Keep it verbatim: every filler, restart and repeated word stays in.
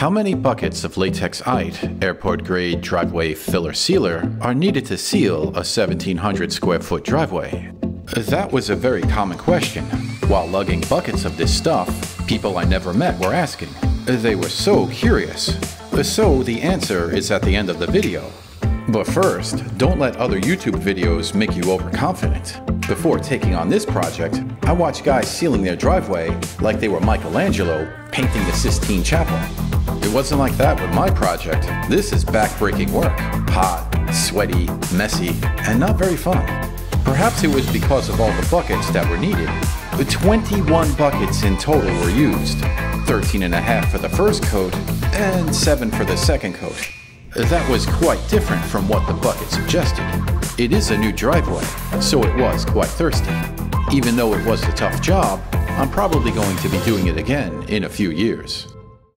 How many buckets of Latexite, airport-grade driveway filler-sealer, are needed to seal a seventeen hundred square foot driveway? That was a very common question. While lugging buckets of this stuff, people I never met were asking. They were so curious. So the answer is at the end of the video. But first, don't let other YouTube videos make you overconfident. Before taking on this project, I watched guys sealing their driveway like they were Michelangelo painting the Sistine Chapel. It wasn't like that with my project. This is back-breaking work. Hot, sweaty, messy, and not very fun. Perhaps it was because of all the buckets that were needed. twenty-one buckets in total were used. thirteen and a half for the first coat, and seven for the second coat. That was quite different from what the bucket suggested. It is a new driveway, so it was quite thirsty. Even though it was a tough job, I'm probably going to be doing it again in a few years.